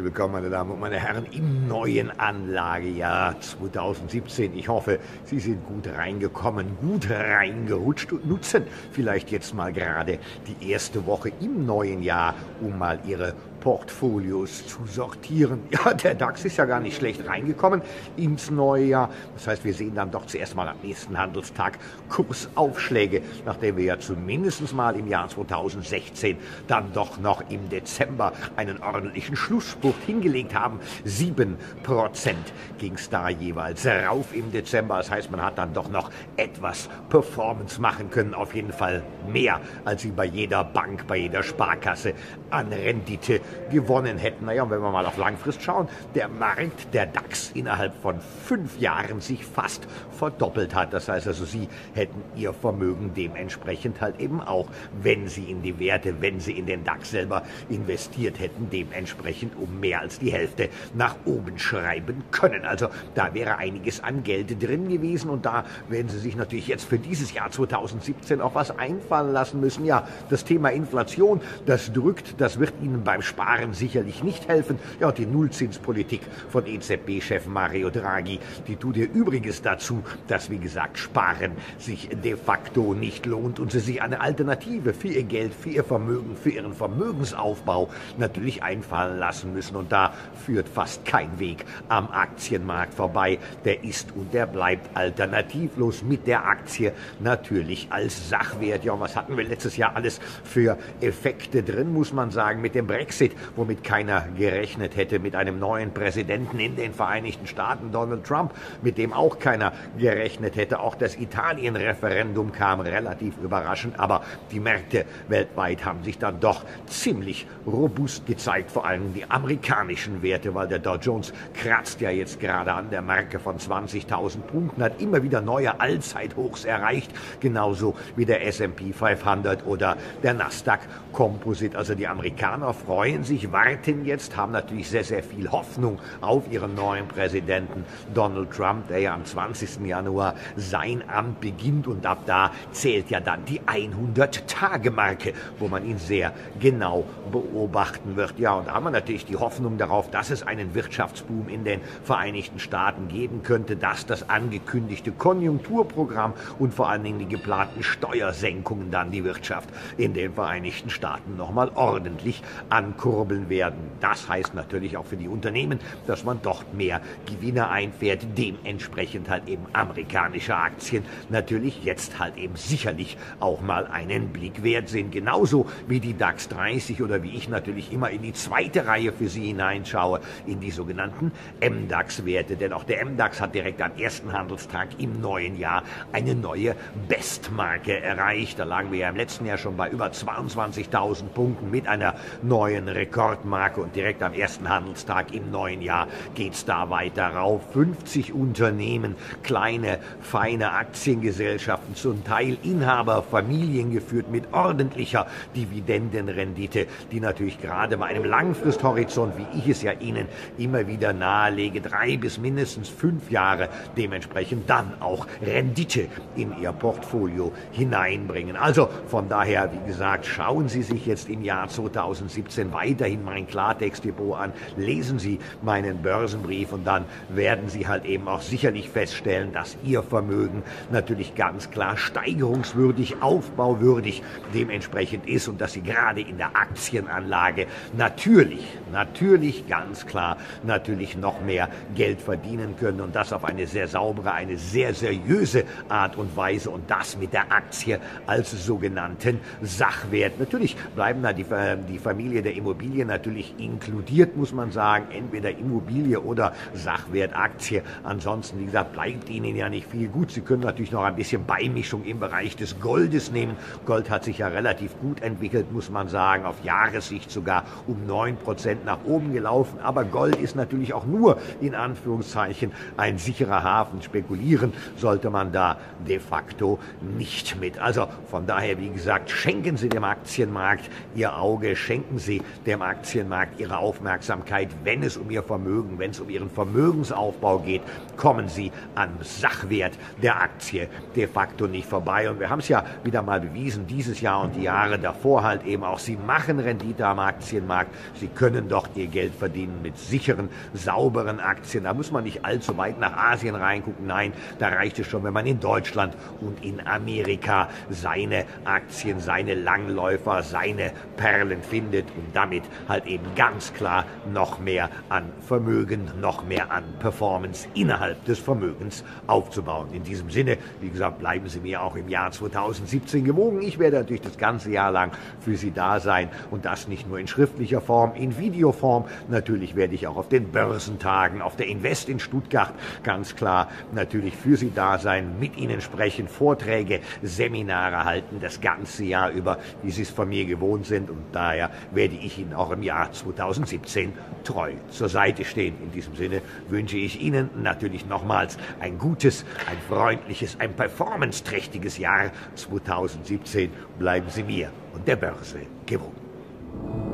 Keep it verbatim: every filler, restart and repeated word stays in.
herzlich willkommen, meine Damen und meine Herren, im neuen Anlagejahr zweitausendsiebzehn. Ich hoffe, Sie sind gut reingekommen, gut reingerutscht und nutzen vielleicht jetzt mal gerade die erste Woche im neuen Jahr, um mal Ihre Portfolios zu sortieren. Ja, der DAX ist ja gar nicht schlecht reingekommen ins neue Jahr. Das heißt, wir sehen dann doch zuerst mal am nächsten Handelstag Kursaufschläge, nachdem wir ja zumindest mal im Jahr zweitausendsechzehn dann doch noch im Dezember einen ordentlichen Schlussspurt hingelegt haben. sieben Prozent ging es da jeweils rauf im Dezember. Das heißt, man hat dann doch noch etwas Performance machen können. Auf jeden Fall mehr, als sie bei jeder Bank, bei jeder Sparkasse an Rendite gewonnen hätten. Naja, und wenn wir mal auf Langfrist schauen, der Markt, der DAX, innerhalb von fünf Jahren sich fast verdoppelt hat. Das heißt also, Sie hätten Ihr Vermögen dementsprechend halt eben auch, wenn Sie in die Werte, wenn Sie in den DAX selber investiert hätten, dementsprechend um mehr als die Hälfte nach oben schreiben können. Also da wäre einiges an Geld drin gewesen und da werden Sie sich natürlich jetzt für dieses Jahr zweitausendsiebzehn auch was einfallen lassen müssen. Ja, das Thema Inflation, das drückt, das wird Ihnen beim Sparen sicherlich nicht helfen. Ja, die Nullzinspolitik von E Z B-Chef Mario Draghi, die tut ihr Übriges dazu, dass, wie gesagt, Sparen sich de facto nicht lohnt und Sie sich eine Alternative für Ihr Geld, für Ihr Vermögen, für Ihren Vermögensaufbau natürlich einfallen lassen müssen. Und da führt fast kein Weg am Aktienmarkt vorbei. Der ist und der bleibt alternativlos mit der Aktie natürlich als Sachwert. Ja, und was hatten wir letztes Jahr alles für Effekte drin, muss man sagen, mit dem Brexit, womit keiner gerechnet hätte, mit einem neuen Präsidenten in den Vereinigten Staaten, Donald Trump, mit dem auch keiner gerechnet hätte. Auch das Italien-Referendum kam relativ überraschend, aber die Märkte weltweit haben sich dann doch ziemlich robust gezeigt, vor allem die amerikanischen Werte, weil der Dow Jones kratzt ja jetzt gerade an der Marke von zwanzigtausend Punkten, hat immer wieder neue Allzeithochs erreicht, genauso wie der S und P fünfhundert oder der Nasdaq Composite. Also die Amerikaner freuen sich, warten jetzt, haben natürlich sehr, sehr viel Hoffnung auf ihren neuen Präsidenten Donald Trump, der ja am zwanzigsten Januar sein Amt beginnt und ab da zählt ja dann die hundert-Tage-Marke, wo man ihn sehr genau beobachten wird. Ja, und da haben wir natürlich die Hoffnung darauf, dass es einen Wirtschaftsboom in den Vereinigten Staaten geben könnte, dass das angekündigte Konjunkturprogramm und vor allen Dingen die geplanten Steuersenkungen dann die Wirtschaft in den Vereinigten Staaten nochmal ordentlich ankurbeln werden. Das heißt natürlich auch für die Unternehmen, dass man dort mehr Gewinne einfährt, dementsprechend halt eben amerikanische Aktien natürlich jetzt halt eben sicherlich auch mal einen Blick wert sind. Genauso wie die DAX dreißig oder wie ich natürlich immer in die zweite Reihe für Sie hineinschaue, in die sogenannten M DAX-Werte. Denn auch der M DAX hat direkt am ersten Handelstag im neuen Jahr eine neue Bestmarke erreicht. Da lagen wir ja im letzten Jahr schon bei über zweiundzwanzigtausend Punkten mit einer neuen Rekordmarke und direkt am ersten Handelstag im neuen Jahr geht es da weiter rauf. fünfzig Unternehmen, kleine, feine Aktiengesellschaften, zum Teil Inhaber, Familien geführt mit ordentlicher Dividendenrendite, die natürlich gerade bei einem Langfristhorizont, wie ich es ja Ihnen immer wieder nahelege, drei bis mindestens fünf Jahre dementsprechend dann auch Rendite in Ihr Portfolio hineinbringen. Also von daher, wie gesagt, schauen Sie sich jetzt im Jahr zweitausendsiebzehn weiterhin mein Klartextdepot an, lesen Sie meinen Börsenbrief und dann werden Sie halt eben auch sicherlich feststellen, dass Ihr Vermögen natürlich ganz klar steigerungswürdig, aufbauwürdig dementsprechend ist und dass Sie gerade in der Aktienanlage natürlich, natürlich ganz klar, natürlich noch mehr Geld verdienen können und das auf eine sehr saubere, eine sehr seriöse Art und Weise und das mit der Aktie als sogenannten Sachwert. Natürlich bleiben da die, die Familien der Immobilie natürlich inkludiert, muss man sagen, entweder Immobilie oder Sachwertaktie. Ansonsten, wie gesagt, bleibt Ihnen ja nicht viel gut. Sie können natürlich noch ein bisschen Beimischung im Bereich des Goldes nehmen. Gold hat sich ja relativ gut entwickelt, muss man sagen, auf Jahressicht sogar um neun Prozent nach oben gelaufen. Aber Gold ist natürlich auch nur, in Anführungszeichen, ein sicherer Hafen. Spekulieren sollte man da de facto nicht mit. Also von daher, wie gesagt, schenken Sie dem Aktienmarkt Ihr Auge, schenken Sie dem Aktienmarkt ihre Aufmerksamkeit. Wenn es um ihr Vermögen, wenn es um ihren Vermögensaufbau geht, kommen sie am Sachwert der Aktie de facto nicht vorbei. Und wir haben es ja wieder mal bewiesen, dieses Jahr und die Jahre davor halt eben auch, sie machen Rendite am Aktienmarkt. Sie können doch ihr Geld verdienen mit sicheren, sauberen Aktien. Da muss man nicht allzu weit nach Asien reingucken. Nein, da reicht es schon, wenn man in Deutschland und in Amerika seine Aktien, seine Langläufer, seine Perlen findet und damit halt eben ganz klar noch mehr an Vermögen, noch mehr an Performance innerhalb des Vermögens aufzubauen. In diesem Sinne, wie gesagt, bleiben Sie mir auch im Jahr zweitausendsiebzehn gewogen. Ich werde natürlich das ganze Jahr lang für Sie da sein und das nicht nur in schriftlicher Form, in Videoform. Natürlich werde ich auch auf den Börsentagen, auf der Invest in Stuttgart ganz klar natürlich für Sie da sein, mit Ihnen sprechen, Vorträge, Seminare halten, das ganze Jahr über, wie Sie es von mir gewohnt sind, und daher werde ich Ihnen auch im Jahr zweitausendsiebzehn treu zur Seite stehen. In diesem Sinne wünsche ich Ihnen natürlich nochmals ein gutes, ein freundliches, ein performanceträchtiges Jahr zweitausendsiebzehn. Bleiben Sie mir und der Börse gewogen.